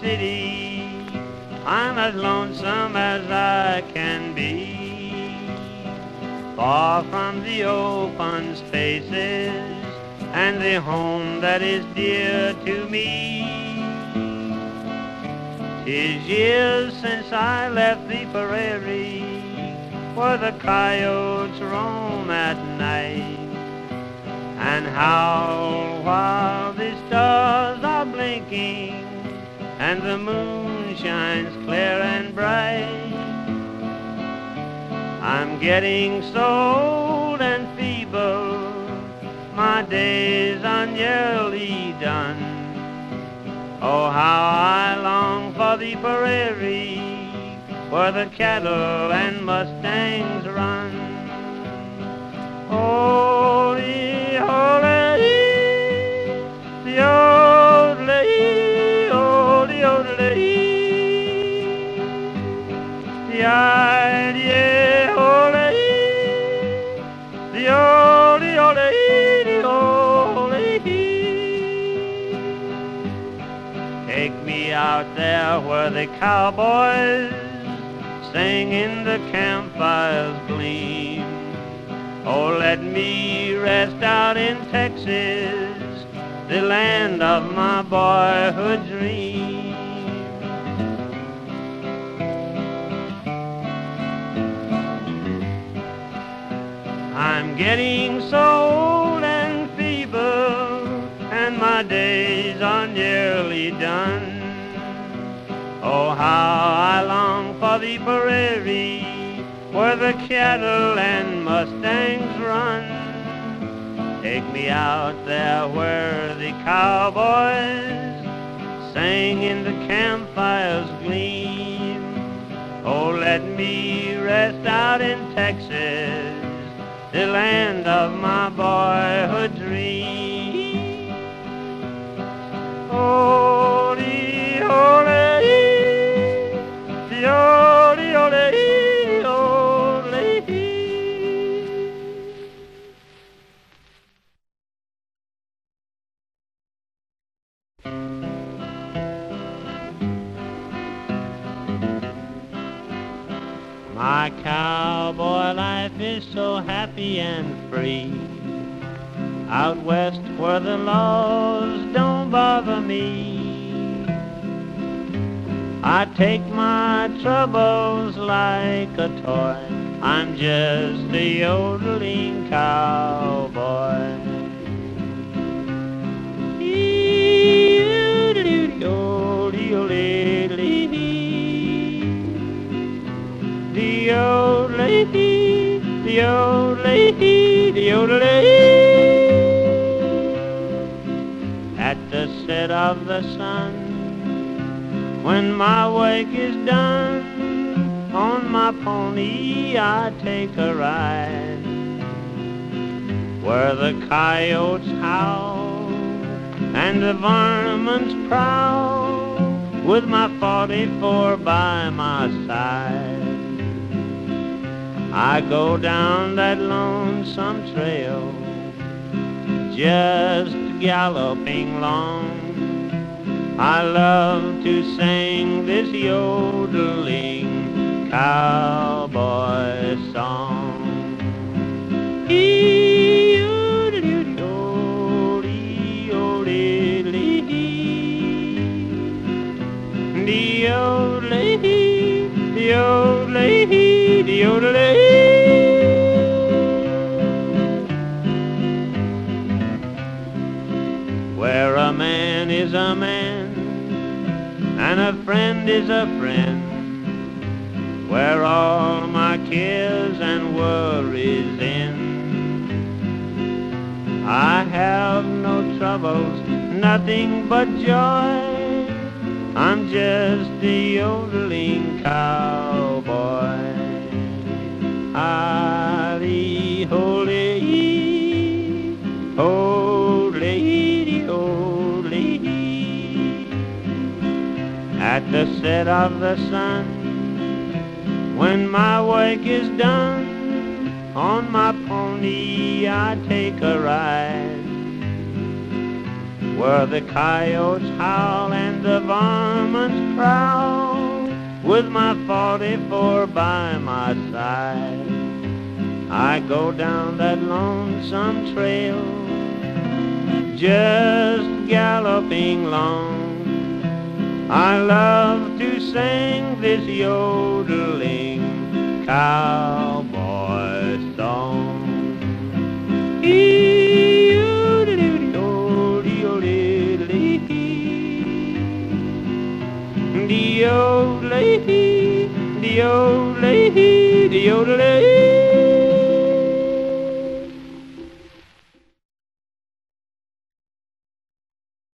city, I'm as lonesome as I can be. Far from the open spaces and the home that is dear to me. 'Tis years since I left the prairie, where the coyotes roam at night and howl while the stars are blinking and the moon shines clear and bright. I'm getting so old and feeble, my days are nearly done. Oh, how I long for the prairie, where the cattle and mustangs run. Oh, take me out there where the cowboys sing in the campfires gleam. Oh, let me rest out in Texas, the land of my boyhood dream. I'm getting so old and feeble, and my days are nearly done. Oh, how I long for the prairie, where the cattle and mustangs run. Take me out there where the cowboys sing in the campfires gleam. Oh, let me rest out in Texas, the land of my boyhood dream. Ole, ole, ole, ole, ole. My cowboy life is so happy and free, out west where the laws don't bother me. I take my troubles like a toy, I'm just a yodeling cowboy. The old lady, the old lady. At the set of the sun, when my work is done, on my pony I take a ride, where the coyotes howl and the varmints prowl, with my 44 by my side. I go down that lonesome trail, just galloping along. I love to sing this yodeling cowboy song. Yodeling. Where a man is a man and a friend is a friend, where all my cares and worries end, I have no troubles, nothing but joy, I'm just a yodeling cowboy. Holy, holy, holy, holy. At the set of the sun, when my work is done, on my pony I take a ride, where the coyotes howl and the varmints prowl, with my 44 by my side. I go down that lonesome trail, just galloping long. I love to sing this yodeling cowboy song. The old lady, the old lady, the old lady.